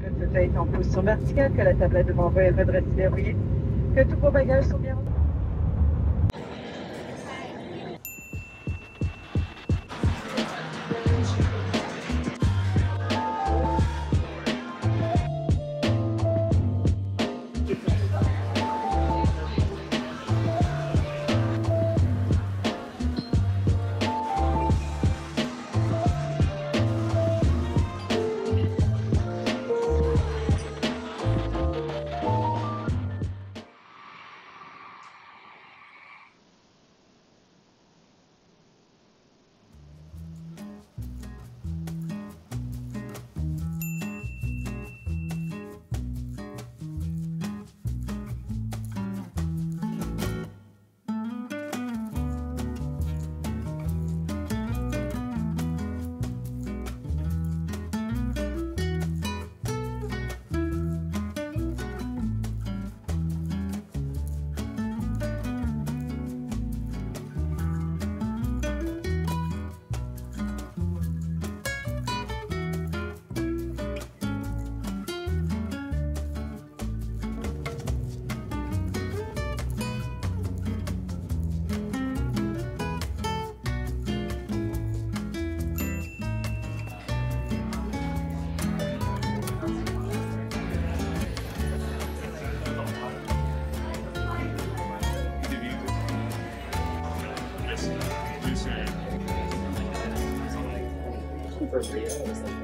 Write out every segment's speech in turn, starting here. Que tu aies ton position verticale, que la tablette devant vous est redressée derrière, que tous vos bagages sont bien. First reason was like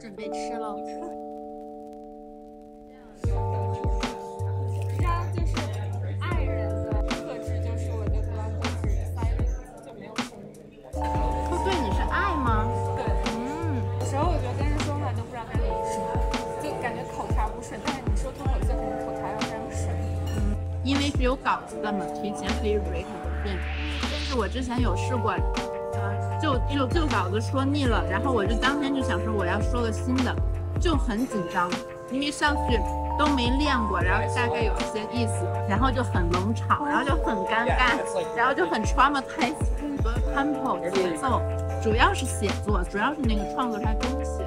准备吃了。这样就是爱人的特质，就是我对他就是silent，就没有什么。他对你是爱吗？对，有时候我觉得跟人说话都不知道该怎么说，就感觉口才无顺。但是你说脱口秀，可能口才要非常顺。因为是有稿子的嘛，提前可以蕊很多遍。但是我之前有试过。 就旧稿子说腻了，然后我就当天就想说我要说个新的，就很紧张，因为上去都没练过，然后大概有一些意思，然后就很冷场，然后就很尴尬，然后就很 traumatized， 很多 tempo 节奏，主要是写作，主要是那个创作出来东西。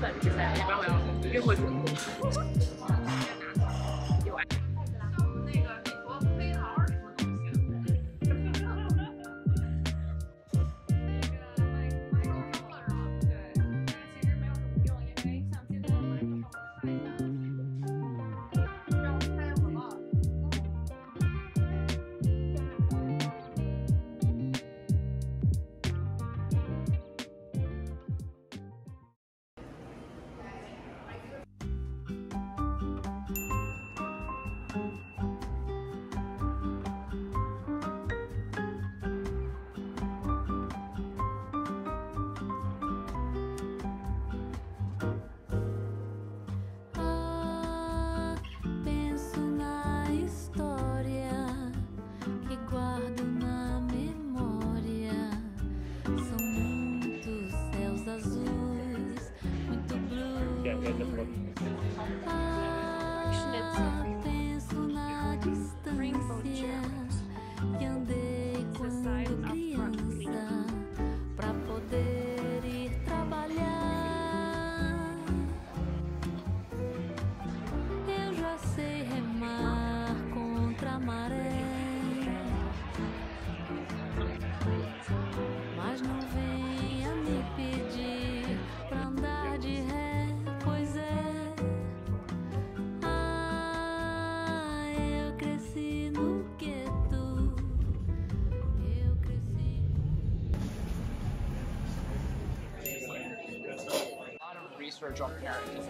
粉之类的，然后约会准度。Research on parenting.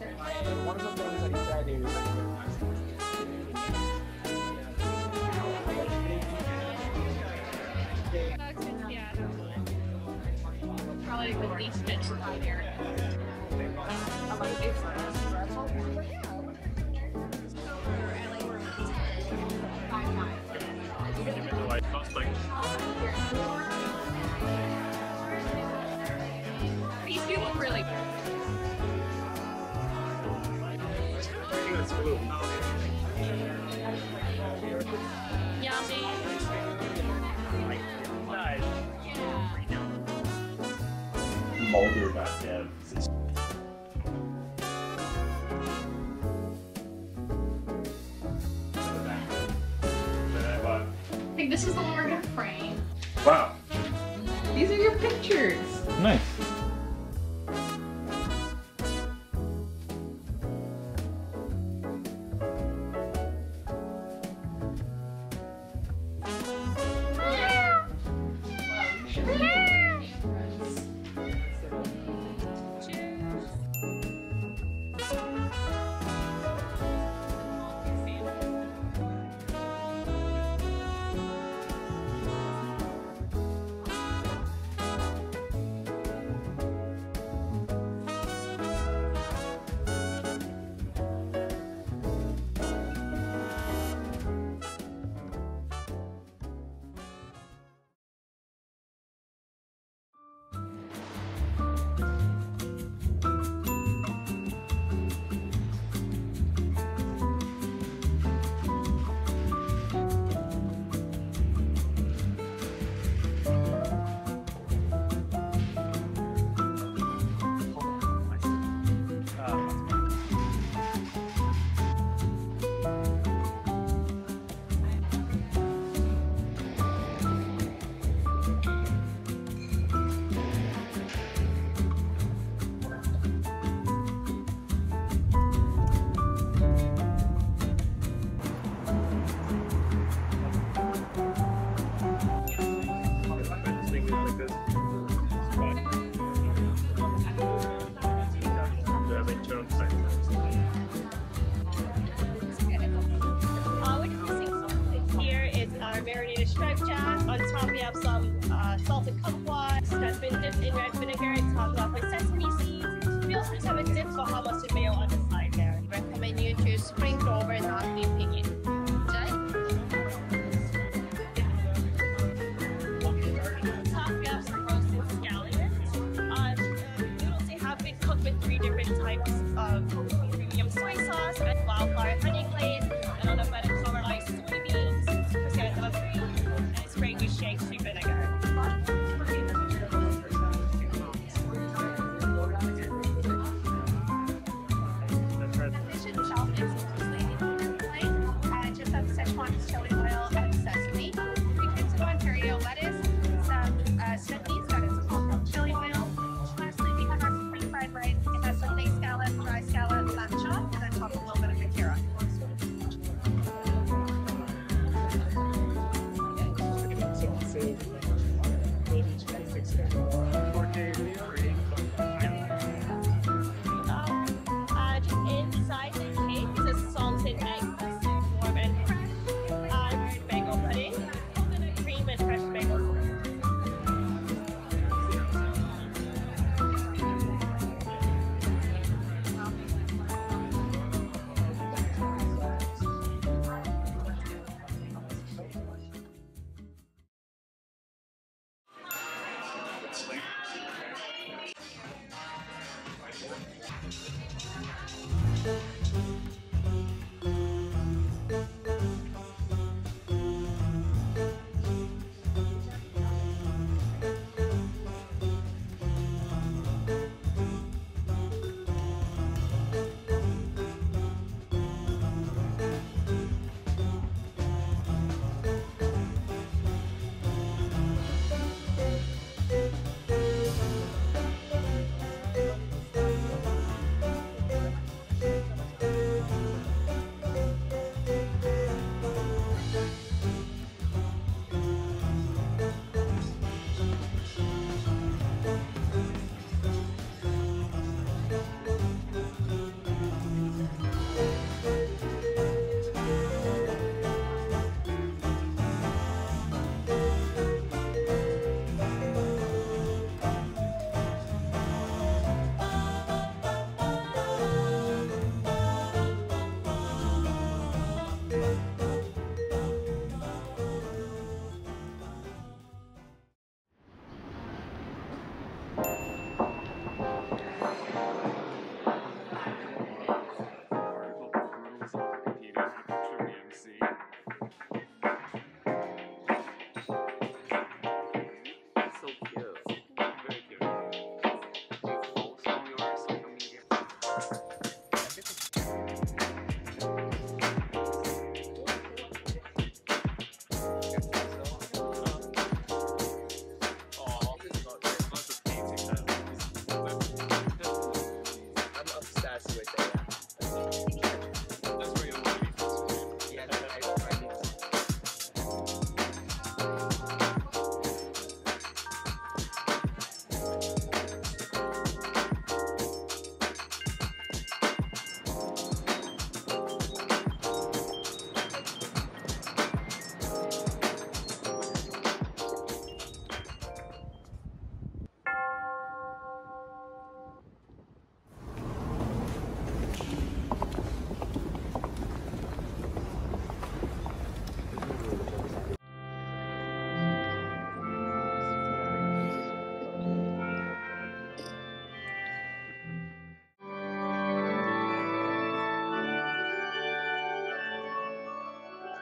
And one of the things that he said is probably the least fit for my parents. I'm like, it's stressful. These people really good. Yummy. Molder about devs. I think this is the one we're gonna frame. Wow. These are your pictures. Nice.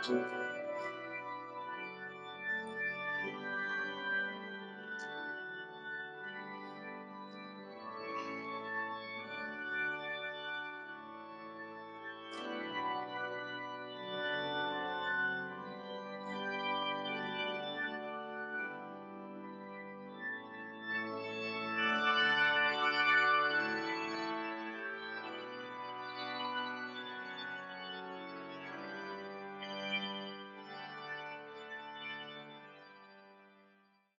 wrestling.